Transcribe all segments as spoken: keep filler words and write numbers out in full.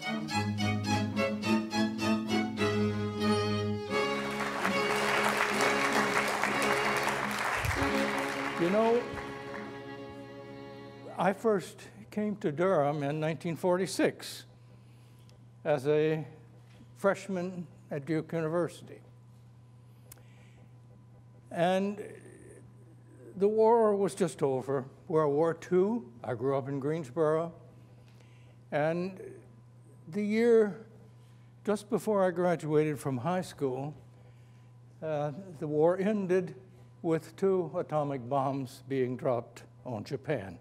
You know, I first came to Durham in nineteen forty-six as a freshman at Duke University. And the war was just over, World War Two. I grew up in Greensboro. And the year just before I graduated from high school, uh, the war ended with two atomic bombs being dropped on Japan.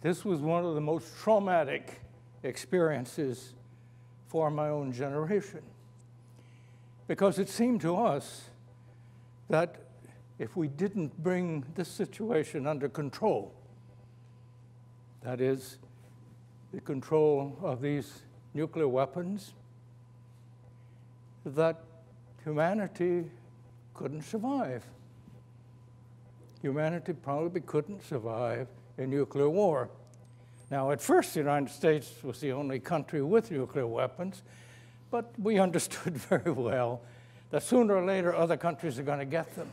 This was one of the most traumatic experiences for my own generation, because it seemed to us that if we didn't bring this situation under control, that is, the control of these nuclear weapons, that humanity couldn't survive. Humanity probably couldn't survive a nuclear war. Now, at first, the United States was the only country with nuclear weapons, but we understood very well that sooner or later, other countries are going to get them.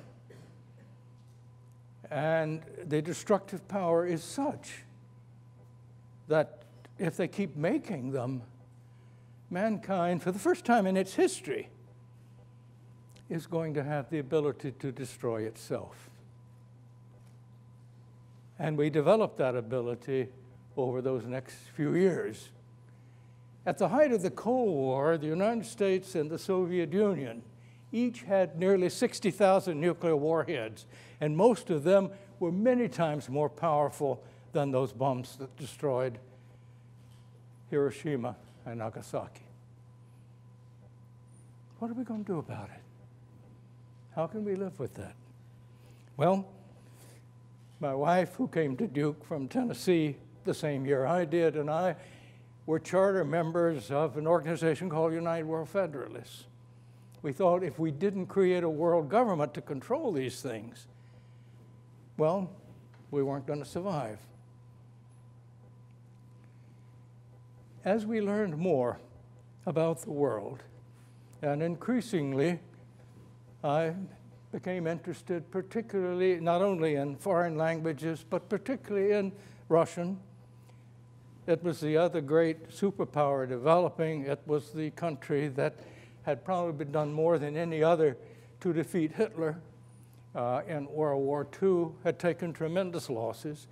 And the destructive power is such that if they keep making them, mankind, for the first time in its history, is going to have the ability to destroy itself. And we developed that ability over those next few years. At the height of the Cold War, the United States and the Soviet Union each had nearly sixty thousand nuclear warheads, and most of them were many times more powerful than those bombs that destroyed Hiroshima and Nagasaki. What are we going to do about it? How can we live with that? Well, my wife, who came to Duke from Tennessee the same year I did, and I were charter members of an organization called United World Federalists. We thought if we didn't create a world government to control these things, well, we weren't going to survive. As we learned more about the world, and increasingly, I became interested particularly, not only in foreign languages, but particularly in Russian. It was the other great superpower developing. It was the country that had probably done more than any other to defeat Hitler uh, in World War Two, had taken tremendous losses.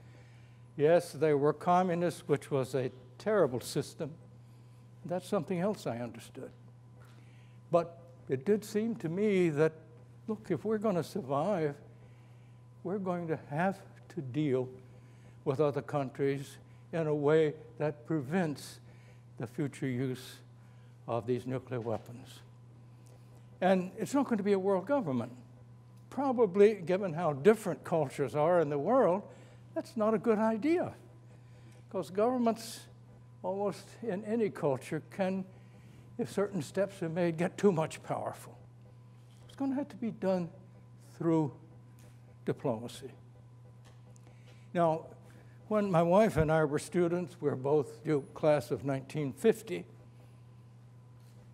Yes, they were communists, which was a terrible system. That's something else I understood. But it did seem to me that, look, if we're going to survive, we're going to have to deal with other countries in a way that prevents the future use of these nuclear weapons. And it's not going to be a world government. Probably, given how different cultures are in the world, that's not a good idea, because governments almost in any culture can, if certain steps are made, get too much powerful. It's going to have to be done through diplomacy. Now, when my wife and I were students, we were both Duke class of nineteen fifty.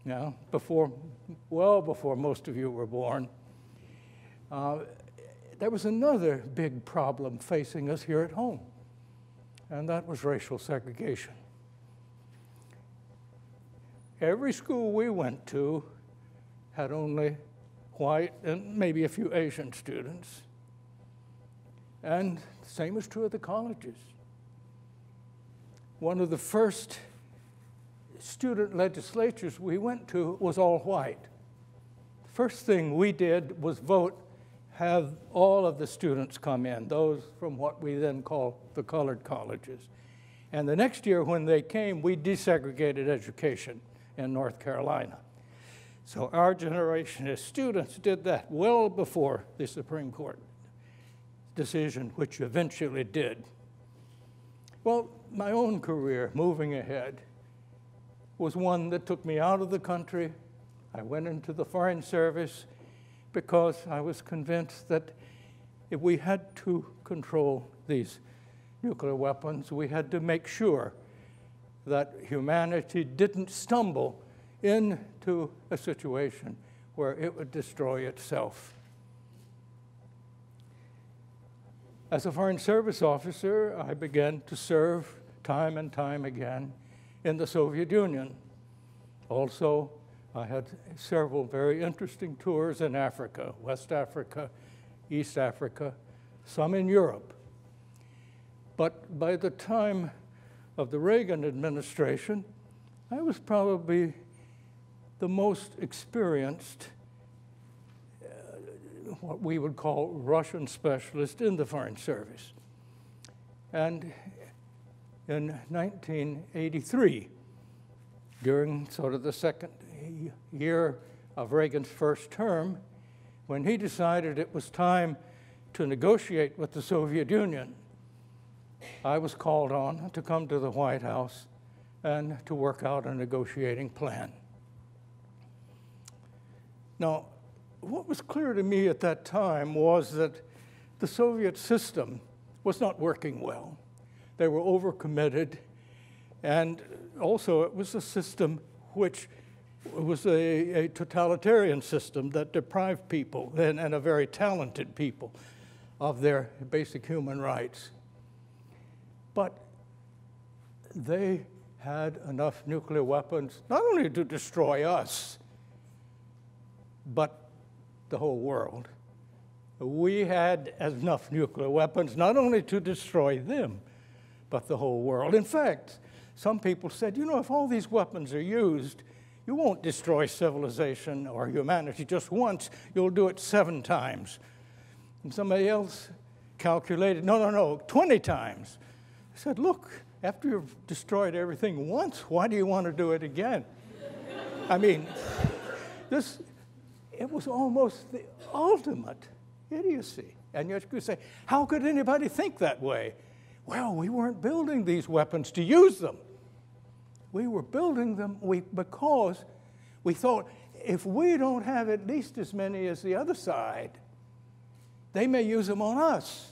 Now, before, well before most of you were born, uh, there was another big problem facing us here at home, and that was racial segregation. Every school we went to had only white and maybe a few Asian students. And the same is true of the colleges. One of the first student legislatures we went to was all white. The first thing we did was vote, have all of the students come in, those from what we then call the colored colleges. And the next year when they came, we desegregated education in North Carolina. So our generation as students did that well before the Supreme Court decision, which eventually did. Well, my own career, moving ahead, was one that took me out of the country. I went into the Foreign Service because I was convinced that if we had to control these nuclear weapons, we had to make sure that humanity didn't stumble into a situation where it would destroy itself. As a Foreign Service officer, I began to serve time and time again in the Soviet Union. Also, I had several very interesting tours in Africa, West Africa, East Africa, some in Europe. But by the time of the Reagan administration, I was probably the most experienced, uh, what we would call Russian specialist in the Foreign Service. And in nineteen eighty-three, during sort of the second year of Reagan's first term, when he decided it was time to negotiate with the Soviet Union, I was called on to come to the White House and to work out a negotiating plan. Now, what was clear to me at that time was that the Soviet system was not working well. They were overcommitted, and also it was a system which was a, a totalitarian system that deprived people, and, and a very talented people, of their basic human rights. But they had enough nuclear weapons not only to destroy us, but the whole world. We had enough nuclear weapons not only to destroy them, but the whole world. In fact, some people said, you know, if all these weapons are used, you won't destroy civilization or humanity just once. You'll do it seven times. And somebody else calculated, no, no, no, twenty times. I said, look, after you've destroyed everything once, why do you want to do it again? I mean, this, it was almost the ultimate idiocy. And you could say, how could anybody think that way? Well, we weren't building these weapons to use them. We were building them we, because we thought, if we don't have at least as many as the other side, they may use them on us.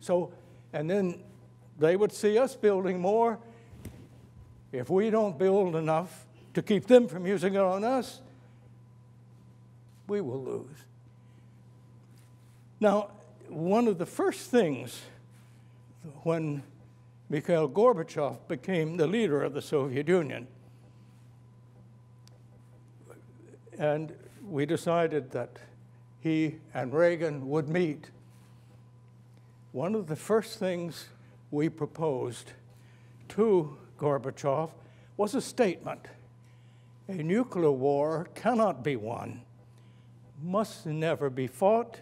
So, and then they would see us building more. If we don't build enough to keep them from using it on us, we will lose. Now, one of the first things when Mikhail Gorbachev became the leader of the Soviet Union, and we decided that he and Reagan would meet, one of the first things we proposed to Gorbachev was a statement. A nuclear war cannot be won, must never be fought,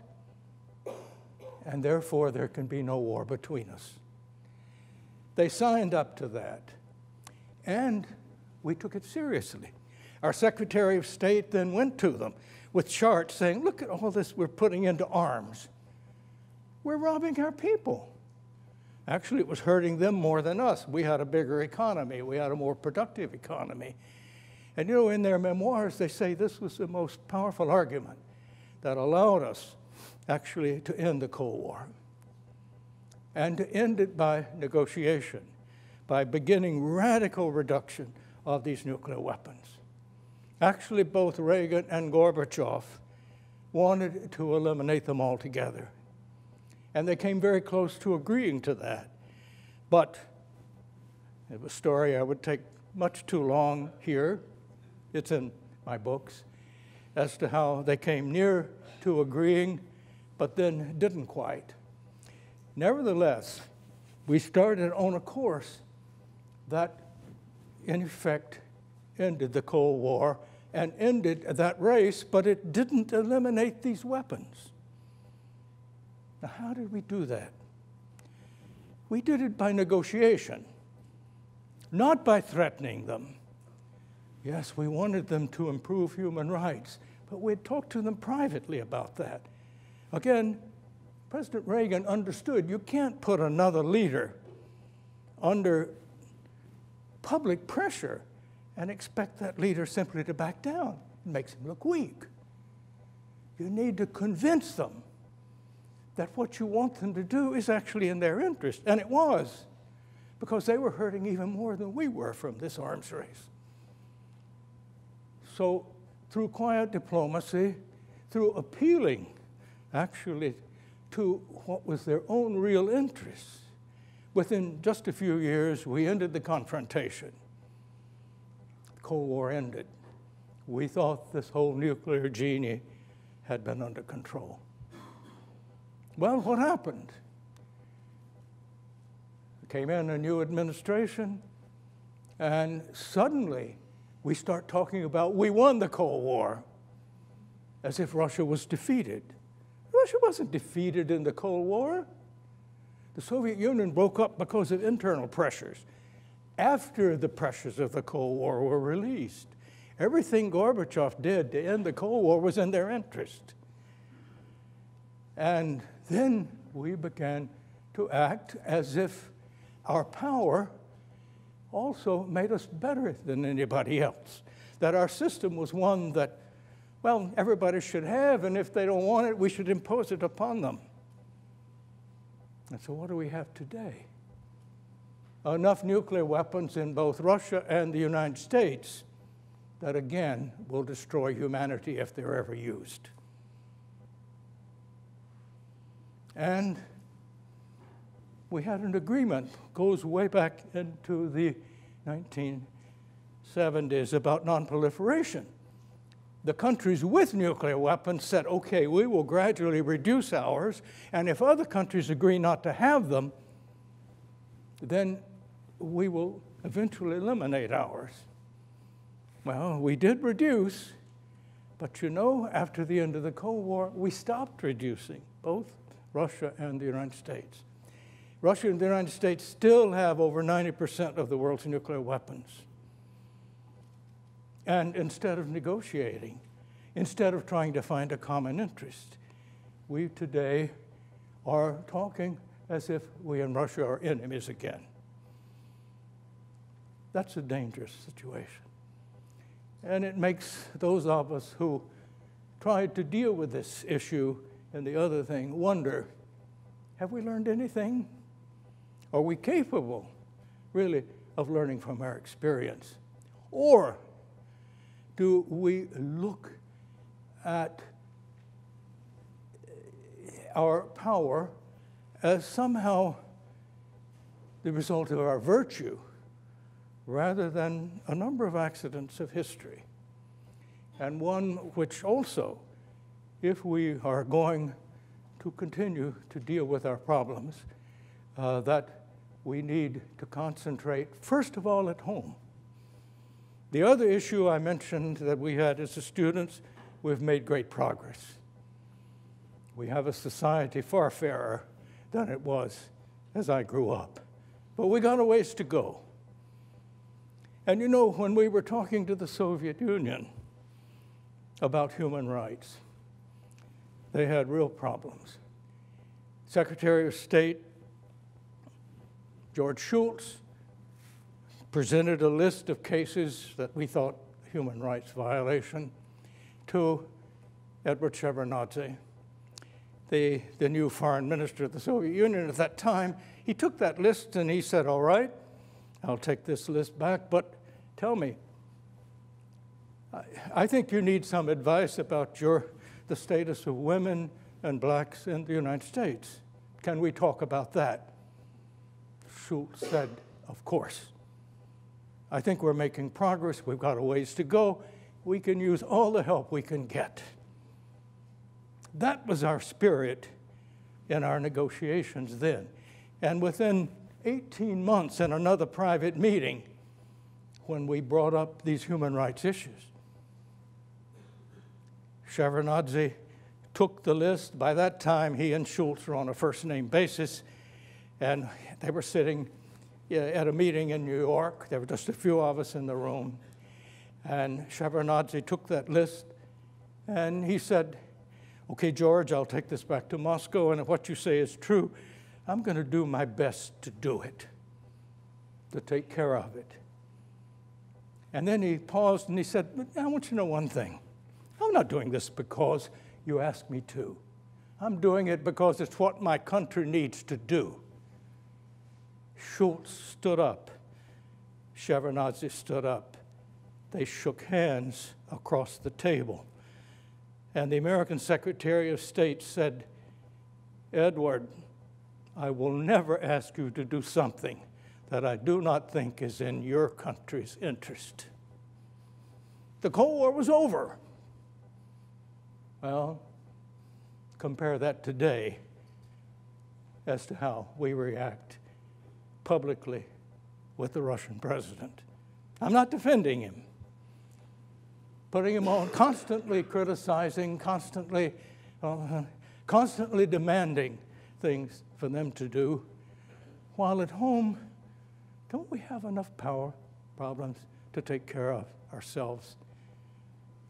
and therefore there can be no war between us. They signed up to that, and we took it seriously. Our Secretary of State then went to them with charts saying, look at all this we're putting into arms. We're robbing our people. Actually, it was hurting them more than us. We had a bigger economy. We had a more productive economy. And you know, in their memoirs, they say this was the most powerful argument that allowed us actually to end the Cold War, and to end it by negotiation, by beginning radical reduction of these nuclear weapons. Actually, both Reagan and Gorbachev wanted to eliminate them altogether. And they came very close to agreeing to that. But it was a story I would take much too long here. It's in my books, as to how they came near to agreeing, but then didn't quite. Nevertheless, we started on a course that, in effect, ended the Cold War and ended that race, but it didn't eliminate these weapons. Now, how did we do that? We did it by negotiation, not by threatening them. Yes, we wanted them to improve human rights, but we had talked to them privately about that. Again, President Reagan understood you can't put another leader under public pressure and expect that leader simply to back down. It makes him look weak. You need to convince them that what you want them to do is actually in their interest, and it was. because they were hurting even more than we were from this arms race. So through quiet diplomacy, through appealing, actually, to what was their own real interests, within just a few years, we ended the confrontation. The Cold War ended. We thought this whole nuclear genie had been under control. Well, what happened? Came in a new administration, and suddenly we start talking about we won the Cold War, as if Russia was defeated. Russia wasn't defeated in the Cold War. The Soviet Union broke up because of internal pressures. After the pressures of the Cold War were released, everything Gorbachev did to end the Cold War was in their interest. And then we began to act as if our power also made us better than anybody else, that our system was one that, well, everybody should have, and if they don't want it, we should impose it upon them. And so what do we have today? Enough nuclear weapons in both Russia and the United States that, again, will destroy humanity if they're ever used. And we had an agreement, goes way back into the nineteen seventies, about nonproliferation. The countries with nuclear weapons said, okay, we will gradually reduce ours, and if other countries agree not to have them, then we will eventually eliminate ours. Well, we did reduce, but you know, after the end of the Cold War, we stopped reducing, both Russia and the United States. Russia and the United States still have over ninety percent of the world's nuclear weapons. And instead of negotiating, instead of trying to find a common interest, we today are talking as if we and Russia are enemies again. That's a dangerous situation. And it makes those of us who tried to deal with this issue and the other thing wonder, have we learned anything? Are we capable, really, of learning from our experience? Or do we look at our power as somehow the result of our virtue rather than a number of accidents of history? And one which also, if we are going to continue to deal with our problems, uh, that we need to concentrate, first of all, at home. The other issue I mentioned that we had as the students, we've made great progress. We have a society far fairer than it was as I grew up. But we got a ways to go. And you know, when we were talking to the Soviet Union about human rights, they had real problems. Secretary of State George Shultz presented a list of cases that we thought human rights violation to Edward Shevardnadze, the, the new foreign minister of the Soviet Union at that time. He took that list and he said, all right, I'll take this list back, but tell me, I, I think you need some advice about your, the status of women and blacks in the United States. Can we talk about that? Shultz said, of course. I think we're making progress. We've got a ways to go. We can use all the help we can get. That was our spirit in our negotiations then. And within eighteen months in another private meeting, when we brought up these human rights issues, Shevardnadze took the list. By that time, he and Shultz were on a first-name basis, and they were sitting at a meeting in New York. There were just a few of us in the room. And Shevardnadze took that list, and he said, OK, George, I'll take this back to Moscow, and if what you say is true, I'm going to do my best to do it, to take care of it. And then he paused, and he said, but I want you to know one thing. I'm not doing this because you asked me to. I'm doing it because it's what my country needs to do. Shultz stood up. Shevardnadze stood up. They shook hands across the table. And the American Secretary of State said, "Edward, I will never ask you to do something that I do not think is in your country's interest." The Cold War was over. Well, compare that today as to how we react publicly with the Russian president. I'm not defending him. Putting him on, constantly criticizing, constantly, uh, constantly demanding things for them to do, while at home, don't we have enough power problems to take care of ourselves?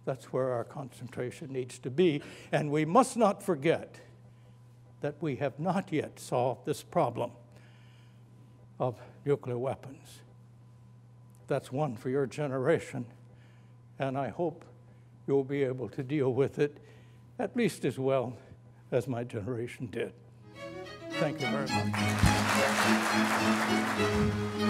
That's where our concentration needs to be. And we must not forget that we have not yet solved this problem of nuclear weapons. That's one for your generation. And I hope you'll be able to deal with it at least as well as my generation did. Thank you very much.